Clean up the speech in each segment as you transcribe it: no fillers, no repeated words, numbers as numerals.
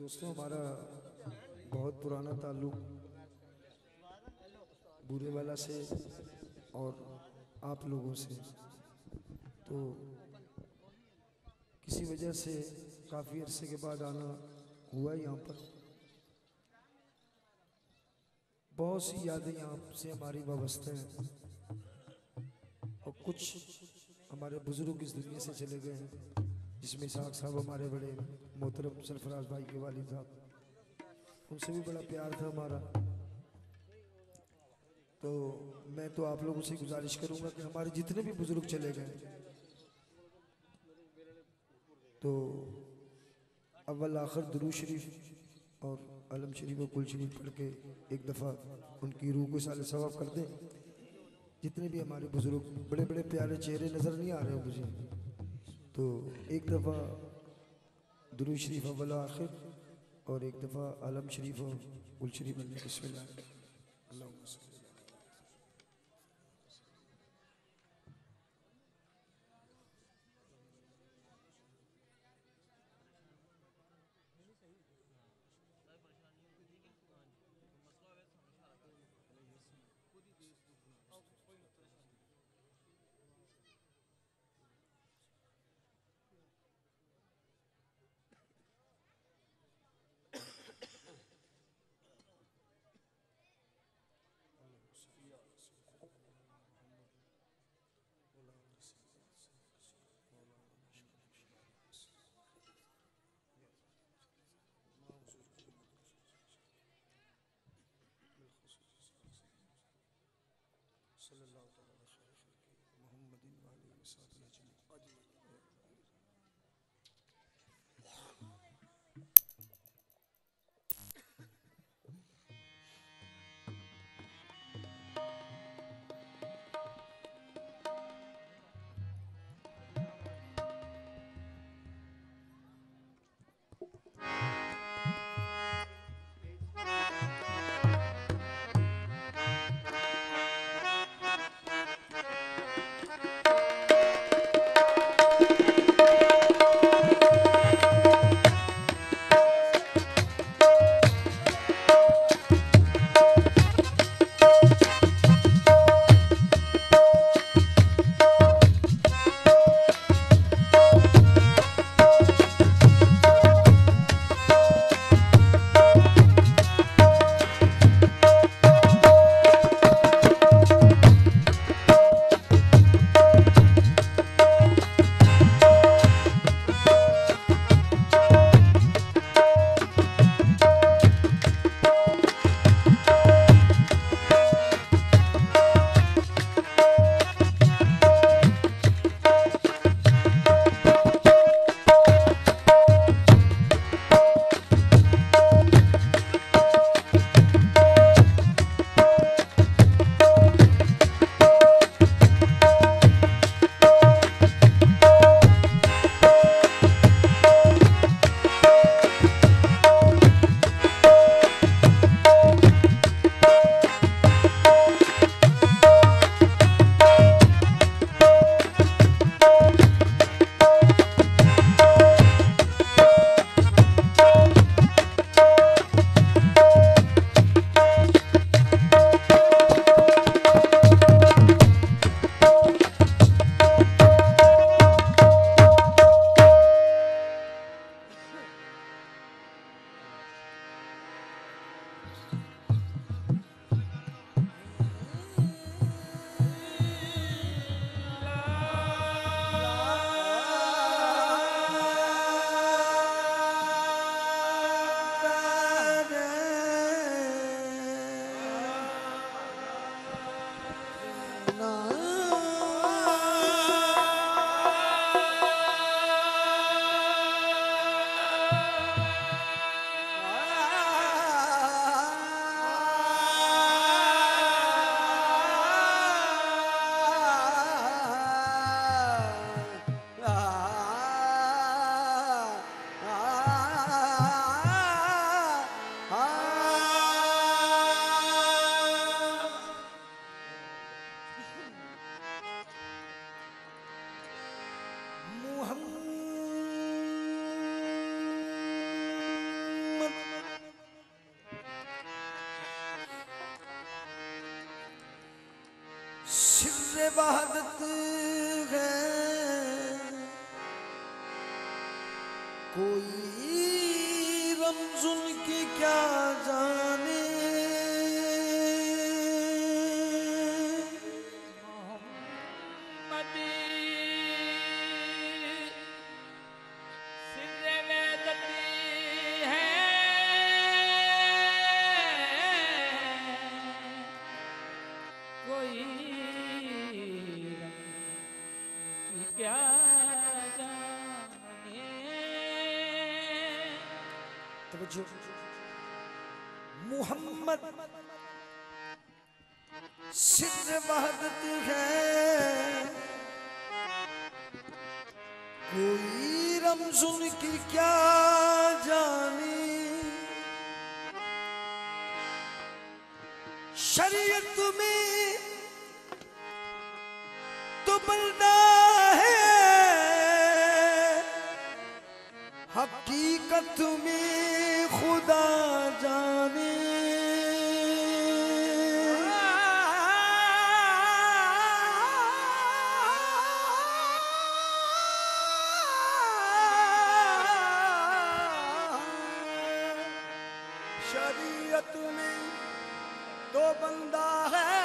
दोस्तों हमारा बहुत पुराना ताल्लुक बूढ़े वाला से और आप लोगों से, तो किसी वजह से काफ़ी अरसे के बाद आना हुआ यहाँ पर। बहुत सी यादें यहाँ से हमारी वाबस्ते हैं और कुछ हमारे बुज़ुर्ग इस दुनिया से चले गए हैं, जिसमें साहब हमारे बड़े मोहतरम सरफराज भाई के वालिद साहब, उनसे भी बड़ा प्यार था हमारा। तो मैं तो आप लोगों से गुजारिश करूँगा कि हमारे जितने भी बुज़ुर्ग चले गए, तो अव्वल आखिर दुरूद शरीफ और अलम शरीफ और कुल शरीफ पढ़ के एक दफ़ा उनकी रूह को साले सवाब कर दें। जितने भी हमारे बुज़ुर्ग बड़े बड़े प्यारे चेहरे नज़र नहीं आ रहे हैं मुझे, तो एक दफ़ा दुरूद शरीफ अव्वल आखिर और एक दफ़ा अलम शरीफ और कुल शरीफ पढ़ने। बिस्मिल्लाह। से वहदत है, कोई रमजुल की क्या जाने। मोहम्मद सिर्र वहदत है, कोई रमज़ुन की क्या जाने। शरीयत में तो बंदा है, हकीकत में खुदा जाने। शरीयत में तो बंदा है,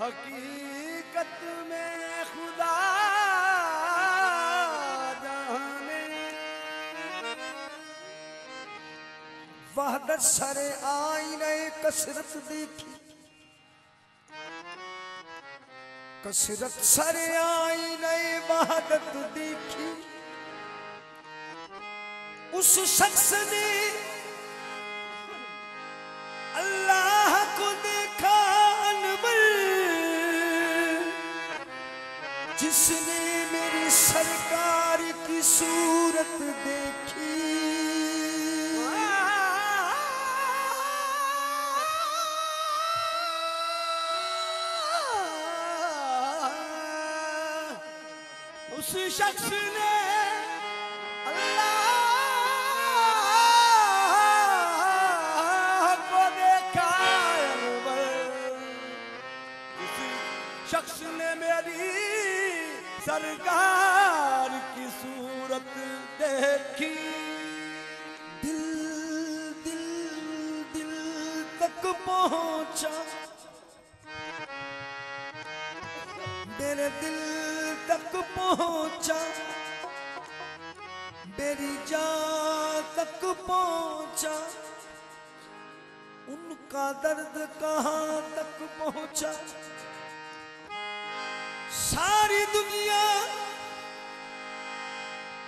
हकीकत में खुदा वहदत सरे आईने कसरत देखी, कसरत सरे आईने वहदत देखी। उस शख्स ने अल्लाह को देखा अनवर, जिसने मेरी सरकार की सूरत देखी। उस शख्स ने अल्लाह को देखा, उस शख्स ने मेरी सरकार की सूरत देखी। दिल दिल दिल तक पहुंचा, मेरे दिल तक पहुंचा, मेरी जान तक पहुंचा। उनका दर्द कहां तक पहुंचा। सारी दुनिया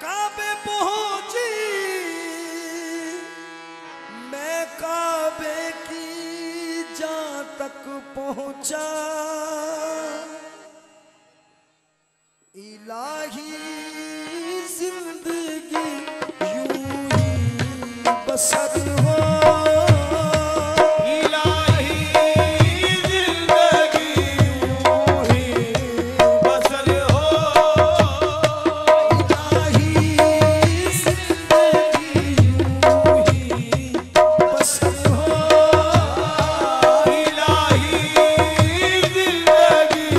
काबे पहुंची, मैं काबे की जान तक पहुंचा। इलाही जिंदगी यूं ही बसर हो, इलाही जिंदगी यूं ही बसर हो, इलाही जिंदगी यूं ही बसर हो, इलाही जिंदगी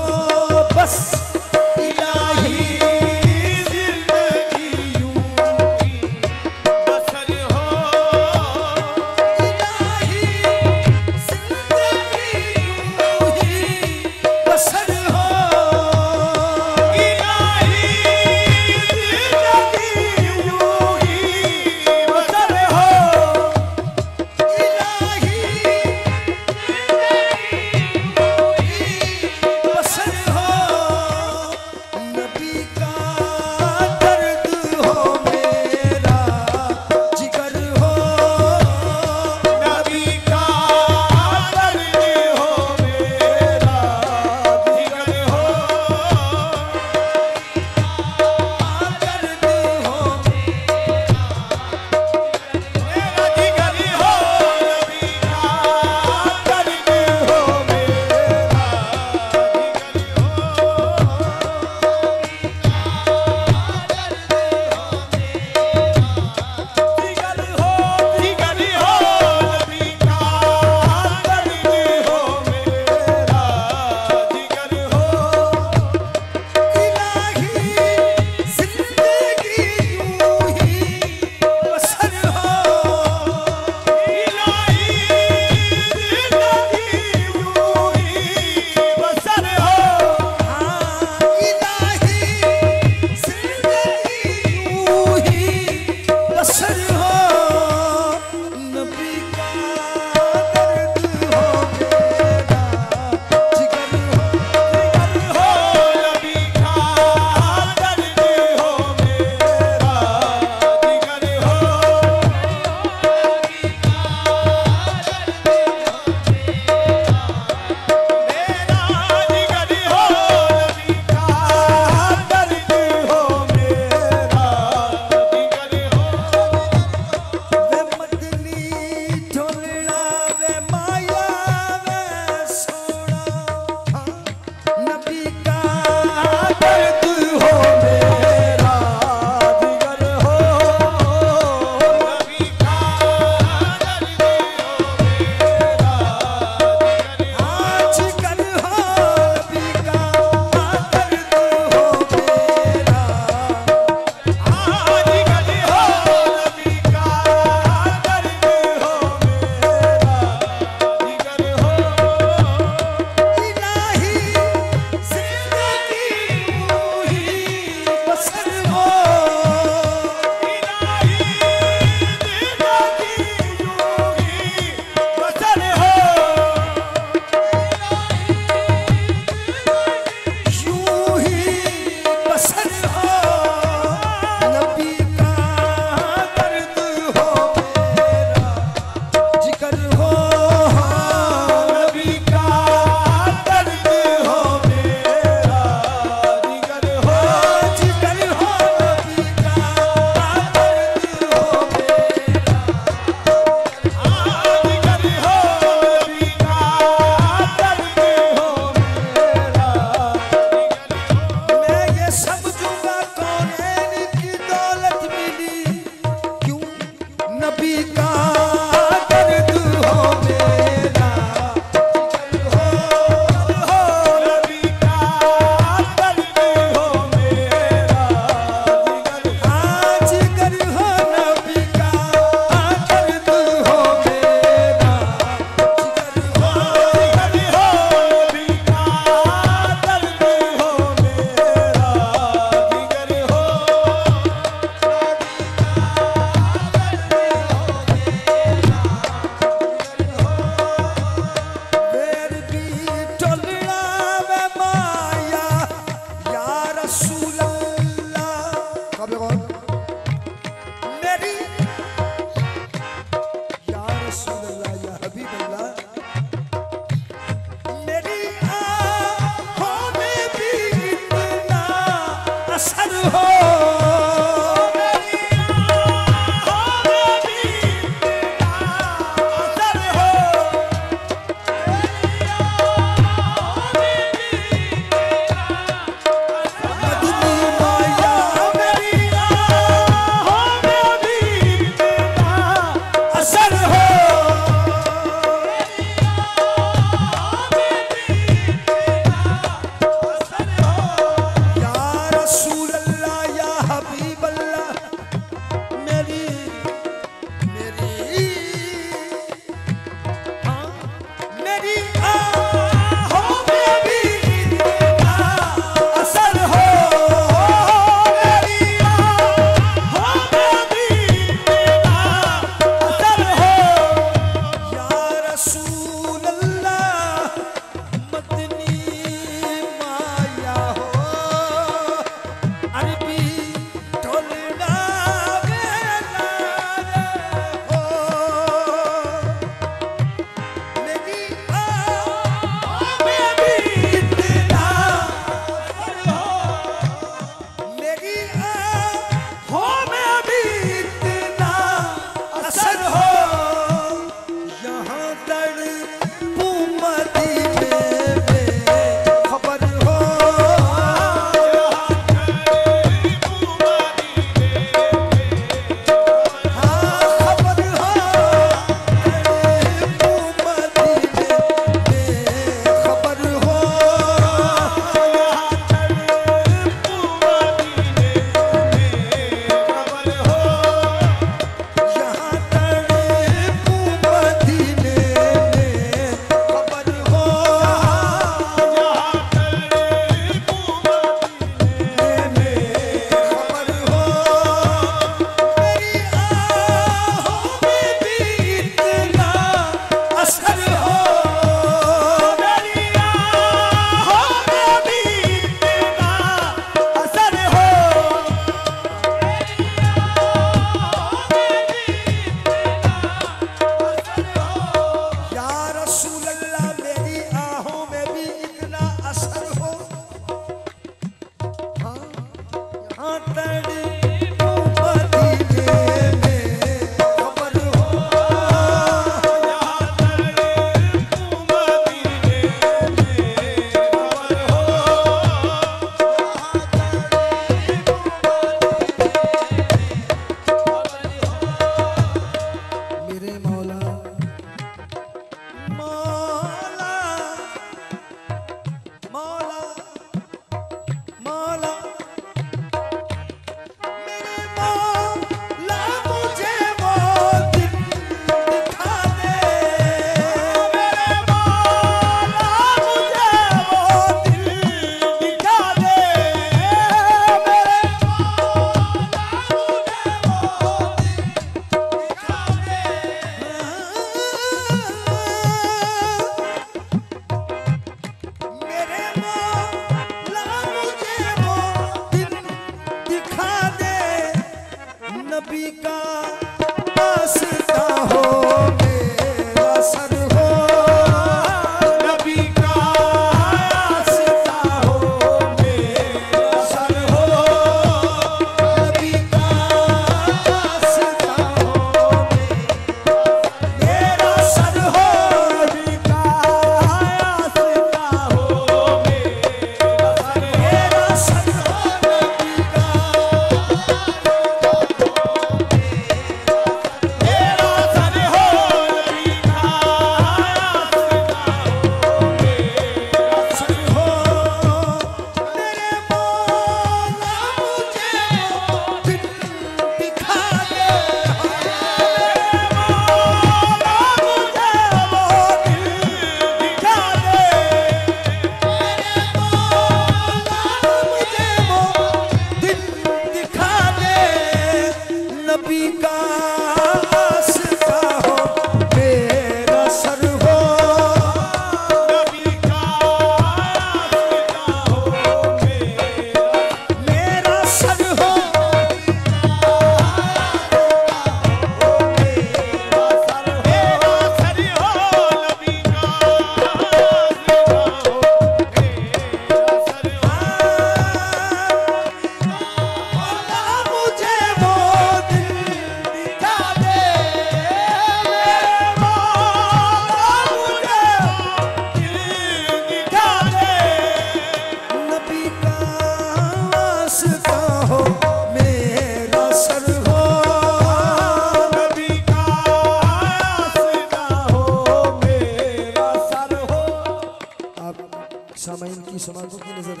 की समाजों की नजर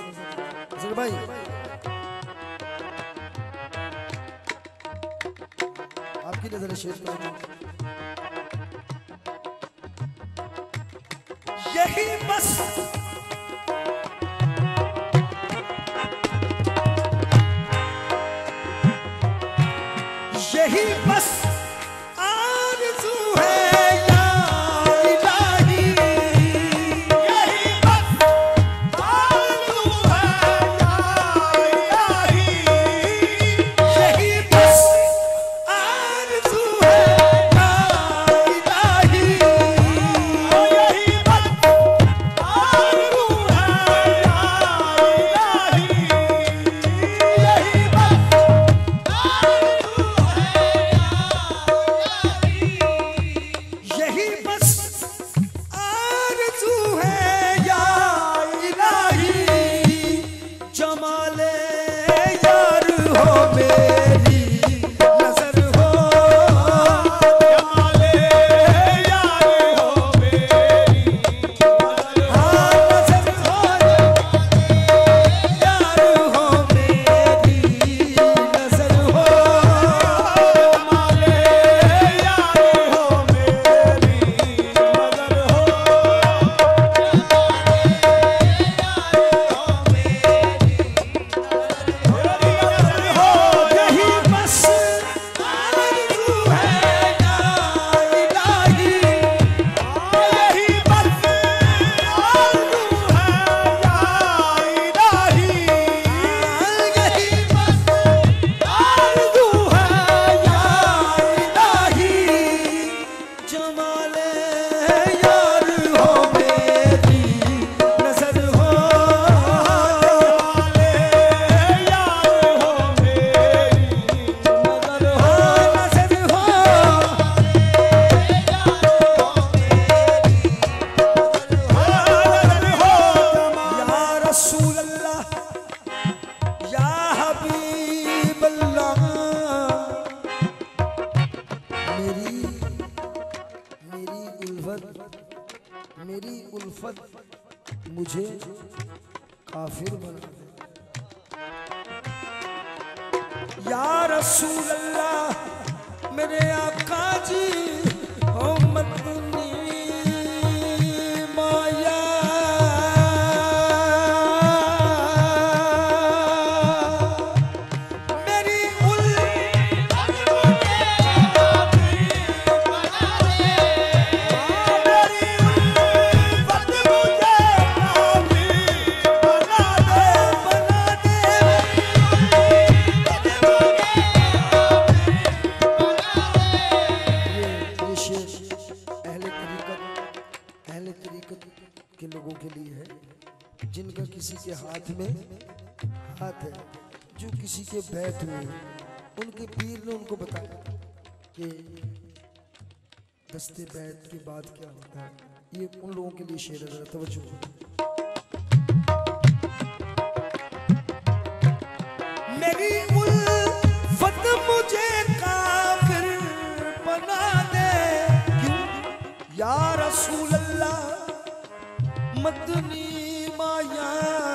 नजर भाई आपकी नजर शेर पर यही बस यही बस मुझे काफिर बना दे या रसूल अल्लाह मेरे आका जी हो के लोगों के लिए है जिनका किसी के हाथ में हाथ है, जो किसी के बैठ हुए उनके पीर ने उनको बताया कि दस्ते बैत के बाद क्या होता है। ये उन लोगों के लिए शेर है, तवज्जो। मेरी उल्फत मुझे काफिर बना दे क्यों या रसूल अल्लाह मदनी माया।